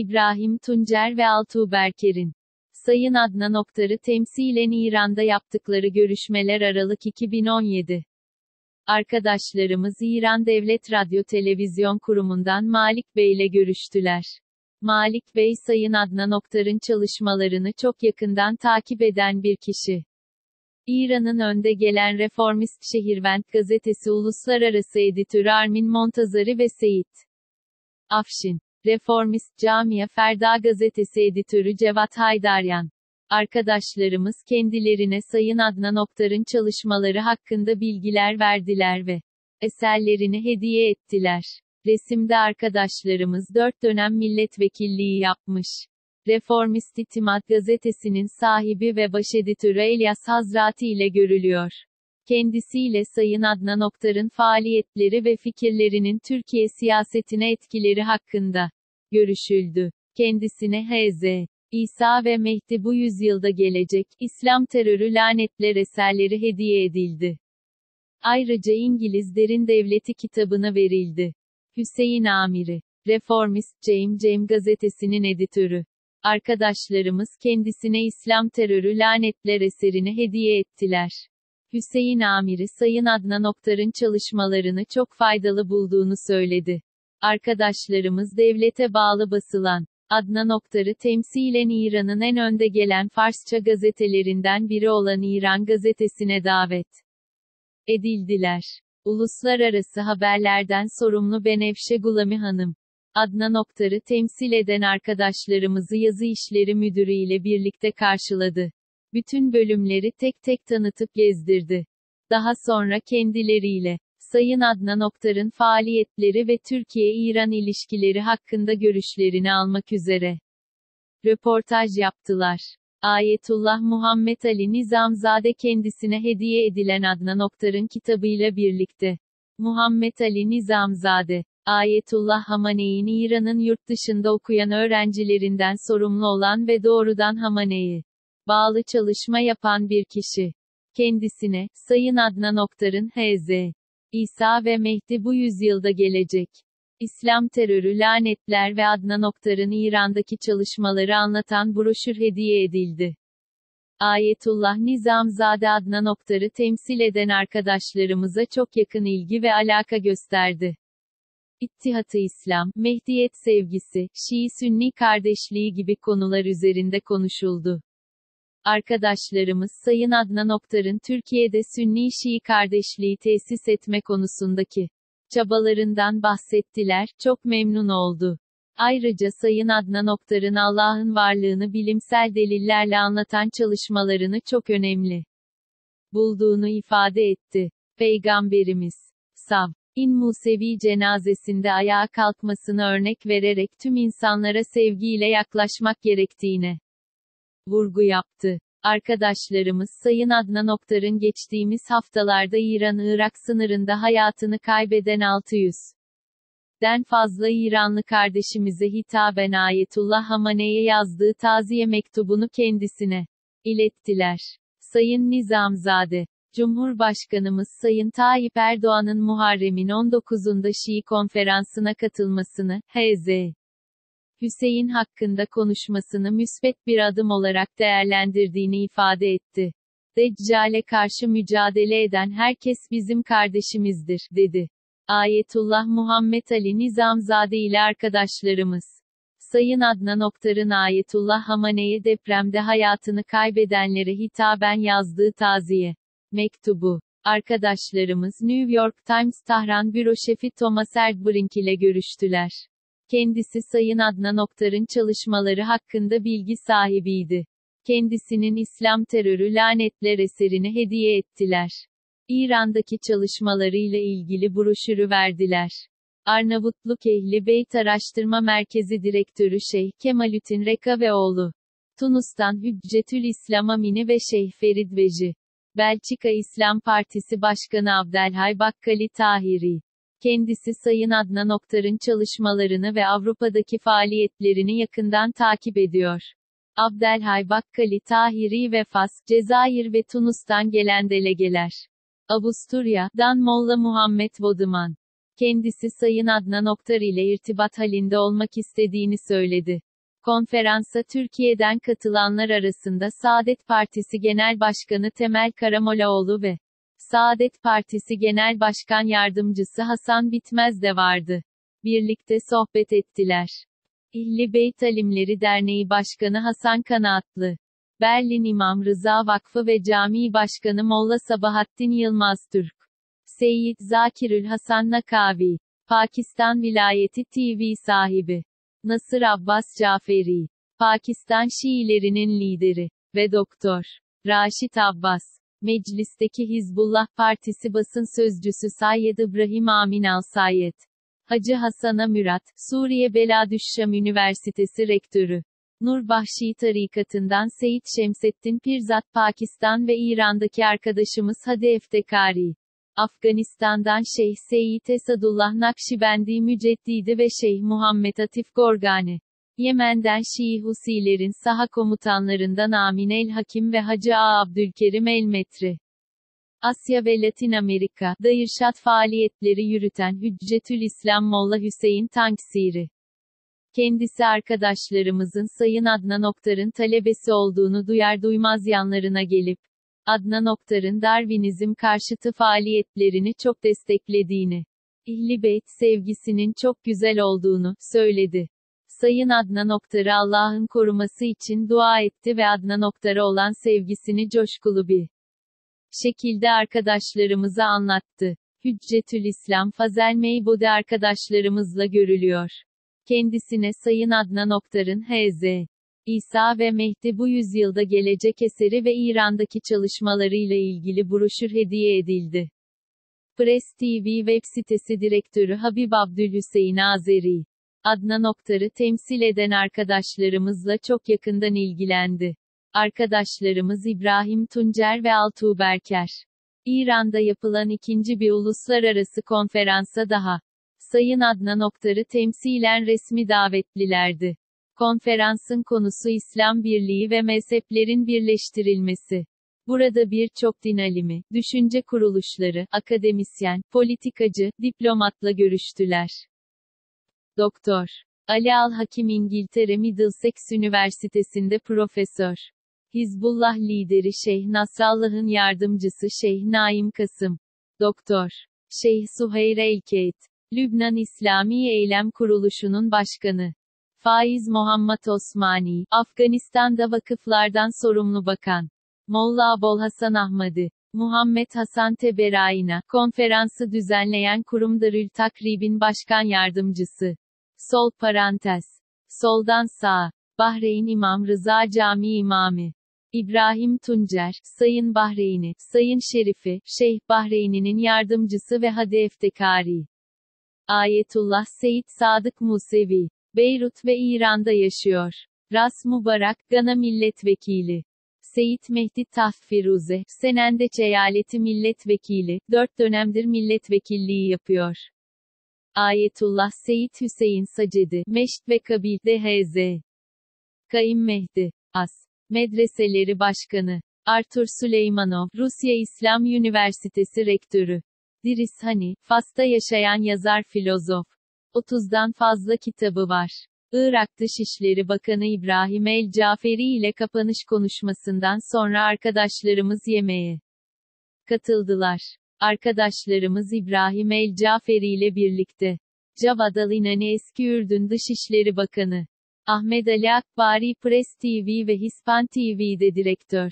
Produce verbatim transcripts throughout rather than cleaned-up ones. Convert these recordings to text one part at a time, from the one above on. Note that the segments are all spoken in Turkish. İbrahim Tuncer ve Altuğ Berker'in Sayın Adnan Oktar'ı temsilen İran'da yaptıkları görüşmeler Aralık iki bin on yedi. Arkadaşlarımız İran Devlet Radyo Televizyon Kurumu'ndan Malik Bey ile görüştüler. Malik Bey Sayın Adnan Oktar'ın çalışmalarını çok yakından takip eden bir kişi. İran'ın önde gelen reformist Şehirvend Gazetesi Uluslararası Editörü Armin Montazari ve Seyit Afşin, reformist camia Ferda gazetesi editörü Cevat Haydaryan. Arkadaşlarımız kendilerine Sayın Adnan Oktar'ın çalışmaları hakkında bilgiler verdiler ve eserlerini hediye ettiler. Resimde arkadaşlarımız dört dönem milletvekilliği yapmış. Reformist İtimat gazetesinin sahibi ve başeditörü Elyas Hazrati ile görülüyor. Kendisiyle Sayın Adnan Oktar'ın faaliyetleri ve fikirlerinin Türkiye siyasetine etkileri hakkında görüşüldü. Kendisine H Z İsa ve Mehdi bu yüzyılda gelecek, İslam terörü lanetler eserleri hediye edildi. Ayrıca İngiliz Derin Devleti kitabına verildi. Hüseyin Amiri, reformist Cem Cem gazetesinin editörü. Arkadaşlarımız kendisine İslam terörü lanetler eserini hediye ettiler. Hüseyin Amiri Sayın Adnan Oktar'ın çalışmalarını çok faydalı bulduğunu söyledi. Arkadaşlarımız devlete bağlı basılan Adnan Oktar'ı temsilen İran'ın en önde gelen Farsça gazetelerinden biri olan İran gazetesine davet edildiler. Uluslararası haberlerden sorumlu Benevşe Gulami Hanım, Adnan Oktar'ı temsil eden arkadaşlarımızı yazı işleri müdürü ile birlikte karşıladı. Bütün bölümleri tek tek tanıtıp gezdirdi. Daha sonra kendileriyle Sayın Adnan Oktar'ın faaliyetleri ve Türkiye-İran ilişkileri hakkında görüşlerini almak üzere röportaj yaptılar. Ayetullah Muhammed Ali Nizamzade kendisine hediye edilen Adnan Oktar'ın kitabıyla birlikte Muhammed Ali Nizamzade, Ayetullah Hamane'in İran'ın yurt dışında okuyan öğrencilerinden sorumlu olan ve doğrudan Hamane'yi bağlı çalışma yapan bir kişi. Kendisine Sayın Adnan Oktar'ın H Z İsa ve Mehdi bu yüzyılda gelecek, İslam terörü lanetler ve Adnan Oktar'ın İran'daki çalışmaları anlatan broşür hediye edildi. Ayetullah Nizamzade Adnan Oktar'ı temsil eden arkadaşlarımıza çok yakın ilgi ve alaka gösterdi. İttihat-ı İslam, Mehdiyet sevgisi, Şii-Sünni kardeşliği gibi konular üzerinde konuşuldu. Arkadaşlarımız Sayın Adnan Oktar'ın Türkiye'de Sünni-Şii kardeşliği tesis etme konusundaki çabalarından bahsettiler, çok memnun oldu. Ayrıca Sayın Adnan Oktar'ın Allah'ın varlığını bilimsel delillerle anlatan çalışmalarını çok önemli bulduğunu ifade etti. Peygamberimiz Sav İn Musevi cenazesinde ayağa kalkmasını örnek vererek tüm insanlara sevgiyle yaklaşmak gerektiğine vurgu yaptı. Arkadaşlarımız Sayın Adnan Oktar'ın geçtiğimiz haftalarda İran-Irak sınırında hayatını kaybeden altı yüzden fazla İranlı kardeşimize hitaben Ayetullah Hamane'ye yazdığı taziye mektubunu kendisine ilettiler. Sayın Nizamzade, Cumhurbaşkanımız Sayın Tayyip Erdoğan'ın Muharrem'in on dokuzunda Şii konferansına katılmasını, H Z Hüseyin hakkında konuşmasını müsbet bir adım olarak değerlendirdiğini ifade etti. Deccale karşı mücadele eden herkes bizim kardeşimizdir, dedi. Ayetullah Muhammed Ali Nizamzade ile arkadaşlarımız Sayın Adnan Oktar'ın Ayetullah Hamane'ye depremde hayatını kaybedenlere hitaben yazdığı taziye mektubu. Arkadaşlarımız New York Times Tahran Büro Şefi Thomas Erdbrink ile görüştüler. Kendisi Sayın Adnan Oktar'ın çalışmaları hakkında bilgi sahibiydi. Kendisinin İslam terörü lanetler eserini hediye ettiler. İran'daki çalışmalarıyla ilgili broşürü verdiler. Arnavutluk Ehli Beyt Araştırma Merkezi Direktörü Şeyh Kemal Ütin Reka ve oğlu, Tunus'tan Hüccetül İslam Amini ve Şeyh Ferid Beji, Belçika İslam Partisi Başkanı Abdelhay Bakkali Tahiri. Kendisi Sayın Adnan Oktar'ın çalışmalarını ve Avrupa'daki faaliyetlerini yakından takip ediyor. Abdelhay Bakkali Tahiri ve Fas, Cezayir ve Tunus'tan gelen delegeler. Avusturya'dan Molla Muhammed Vadıman. Kendisi Sayın Adnan Oktar ile irtibat halinde olmak istediğini söyledi. Konferansa Türkiye'den katılanlar arasında Saadet Partisi Genel Başkanı Temel Karamolaoğlu ve Saadet Partisi Genel Başkan Yardımcısı Hasan Bitmez de vardı. Birlikte sohbet ettiler. İhli Beyt Alimleri Derneği Başkanı Hasan Kanatlı, Berlin İmam Rıza Vakfı ve Camii Başkanı Molla Sabahattin Yılmaz Türk, Seyyid Zakirül Hasan Nakavi, Pakistan Vilayeti T V sahibi, Nasır Abbas Caferi, Pakistan Şiilerinin lideri ve Doktor Raşit Abbas, Meclisteki Hizbullah Partisi Basın Sözcüsü Sayed İbrahim Aminal Sayed, Hacı Hasan Amirat, Suriye Beladüşşam Üniversitesi Rektörü, Nur Bahşi Tarikatı'ndan Seyit Şemsettin Pirzat, Pakistan ve İran'daki arkadaşımız Hadi Eftekari, Afganistan'dan Şeyh Seyyid Esadullah Nakşibendi Müceddidi ve Şeyh Muhammed Atif Gorgani, Yemen'den Şii Husilerin saha komutanlarından Amin El Hakim ve Hacı A. Abdülkerim El Metri, Asya ve Latin Amerika'da irşat faaliyetleri yürüten Hüccetül İslam Molla Hüseyin Tuncer. Kendisi arkadaşlarımızın Sayın Adnan Oktar'ın talebesi olduğunu duyar duymaz yanlarına gelip, Adnan Oktar'ın Darwinizm karşıtı faaliyetlerini çok desteklediğini, İhli Beyt sevgisinin çok güzel olduğunu söyledi. Sayın Adnan Oktar'ı Allah'ın koruması için dua etti ve Adnan Oktar'a olan sevgisini coşkulu bir şekilde arkadaşlarımıza anlattı. Hüccetül İslam Fazel Meybude arkadaşlarımızla görülüyor. Kendisine Sayın Adnan Oktar'ın H Z. İsa ve Mehdi bu yüzyılda gelecek eseri ve İran'daki çalışmalarıyla ilgili broşür hediye edildi. Press T V web sitesi direktörü Habib Abdülhüseyin Azeri, Adnan Oktar'ı temsil eden arkadaşlarımızla çok yakından ilgilendi. Arkadaşlarımız İbrahim Tuncer ve Altuğ Berker, İran'da yapılan ikinci bir uluslararası konferansa daha, Sayın Adnan Oktar'ı temsilen resmi davetlilerdi. Konferansın konusu İslam birliği ve mezheplerin birleştirilmesi. Burada birçok din alimi, düşünce kuruluşları, akademisyen, politikacı, diplomatla görüştüler. Doktor Ali Al-Hakim İngiltere Middlesex Üniversitesi'nde profesör. Hizbullah lideri Şeyh Nasrallah'ın yardımcısı Şeyh Naim Kasım. Doktor Şeyh Suheyr Elkeyt, Lübnan İslami Eylem Kuruluşu'nun başkanı. Faiz Muhammed Osmani, Afganistan'da vakıflardan sorumlu bakan. Molla Abolhasan Ahmadi, Muhammed Hasan Teberayna, konferansı düzenleyen kurum Darül Takrib'in başkan yardımcısı. Sol parantez. Soldan sağa. Bahreyn İmam Rıza Camii İmamı. İbrahim Tuncer, Sayın Bahreyn'i, Sayın Şerif'i, Şeyh Bahreyn'inin yardımcısı ve Hadi Eftekari. Ayetullah Seyit Sadık Musevi, Beyrut ve İran'da yaşıyor. Ras Mubarak, Gana Milletvekili. Seyit Mehdi Tahfiruze, Senendeç Eyaleti Milletvekili, dört dönemdir milletvekilliği yapıyor. Ayetullah Seyit Hüseyin Sacedi, Meşt ve Kabil, D H Z. Kaim Mehdi, As. Medreseleri Başkanı. Artur Süleymanov, Rusya İslam Üniversitesi Rektörü. Diris Hani, Fas'ta yaşayan yazar filozof. otuzdan fazla kitabı var. Irak Dışişleri Bakanı İbrahim El Caferi ile kapanış konuşmasından sonra arkadaşlarımız yemeğe katıldılar. Arkadaşlarımız İbrahim El Caferi ile birlikte Cevat Haydaryan eski Ürdün Dışişleri Bakanı, Ahmed Ali Akbari Press T V ve Hispan T V'de direktör,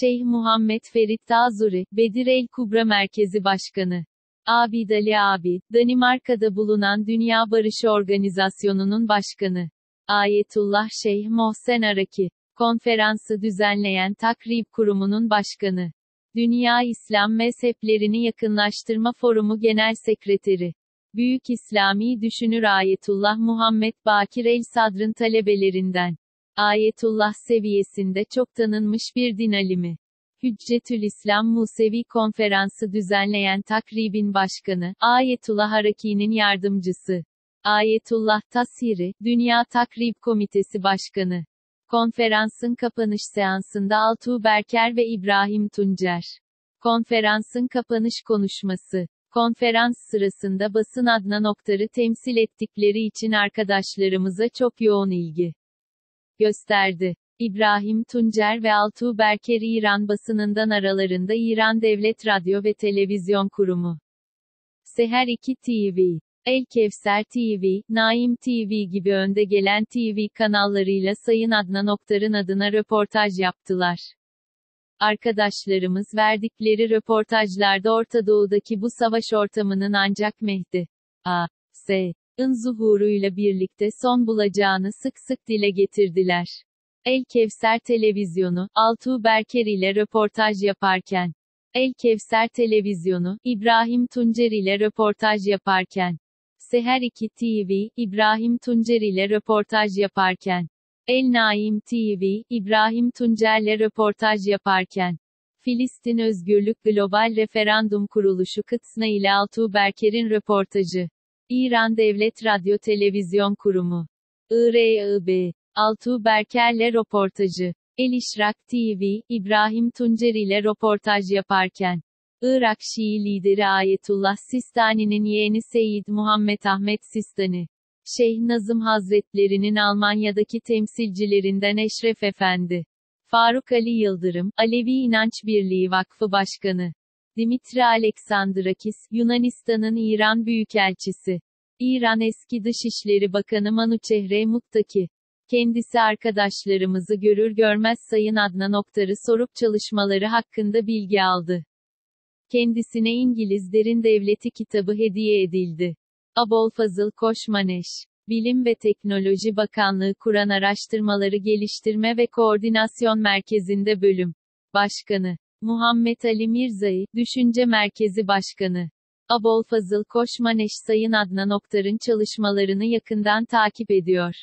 Şeyh Muhammed Ferit Tazuri, Bedir El Kubra Merkezi Başkanı, Abid Ali Abi, Danimarka'da bulunan Dünya Barışı Organizasyonu'nun başkanı, Ayetullah Şeyh Mohsen Araki, konferansı düzenleyen Takrib Kurumu'nun başkanı, Dünya İslam Mezheplerini Yakınlaştırma Forumu Genel Sekreteri, Büyük İslami Düşünür Ayetullah Muhammed Bakir El Sadr'ın talebelerinden, Ayetullah seviyesinde çok tanınmış bir din alimi, Hüccetül İslam Musevi konferansı düzenleyen Takrib'in başkanı, Ayetullah Haraki'nin yardımcısı, Ayetullah Tasiri, Dünya Takrib Komitesi Başkanı. Konferansın kapanış seansında Altuğ Berker ve İbrahim Tuncer. Konferansın kapanış konuşması. Konferans sırasında basın Adnan Oktar'ı temsil ettikleri için arkadaşlarımıza çok yoğun ilgi gösterdi. İbrahim Tuncer ve Altuğ Berker İran basınından aralarında İran Devlet Radyo ve Televizyon Kurumu, Seher iki T V, El Kevser T V, Naim T V gibi önde gelen T V kanallarıyla Sayın Adnan Oktar'ın adına röportaj yaptılar. Arkadaşlarımız verdikleri röportajlarda Orta Doğu'daki bu savaş ortamının ancak Mehdi A S'ın zuhuruyla birlikte son bulacağını sık sık dile getirdiler. El Kevser Televizyonu, Altuğ Berker ile röportaj yaparken, El Kevser Televizyonu, İbrahim Tuncer ile röportaj yaparken, Seher iki T V, İbrahim Tuncer ile röportaj yaparken, El Naim T V, İbrahim Tuncer'le röportaj yaparken, Filistin Özgürlük Global Referandum Kuruluşu Kıtsna ile Altuğ Berker'in röportajı, İran Devlet Radyo Televizyon Kurumu, İ R I B, Altuğ Berker'le röportajı, El İşrak T V, İbrahim Tuncer ile röportaj yaparken, Irak Şii lideri Ayetullah Sistani'nin yeğeni Seyyid Muhammed Ahmet Sistani, Şeyh Nazım Hazretleri'nin Almanya'daki temsilcilerinden Eşref Efendi, Faruk Ali Yıldırım, Alevi İnanç Birliği Vakfı Başkanı, Dimitri Alexandrakis, Yunanistan'ın İran Büyükelçisi, İran eski Dışişleri Bakanı Manuçehre Muttaki. Kendisi arkadaşlarımızı görür görmez Sayın Adnan Oktar'ı sorup çalışmaları hakkında bilgi aldı. Kendisine İngiliz Derin Devleti kitabı hediye edildi. Abolfazıl Koşmaneş, Bilim ve Teknoloji Bakanlığı Kur'an Araştırmaları Geliştirme ve Koordinasyon Merkezi'nde Bölüm Başkanı, Muhammed Ali Mirzai, Düşünce Merkezi Başkanı, Abolfazıl Koşmaneş Sayın Adnan Oktar'ın çalışmalarını yakından takip ediyor.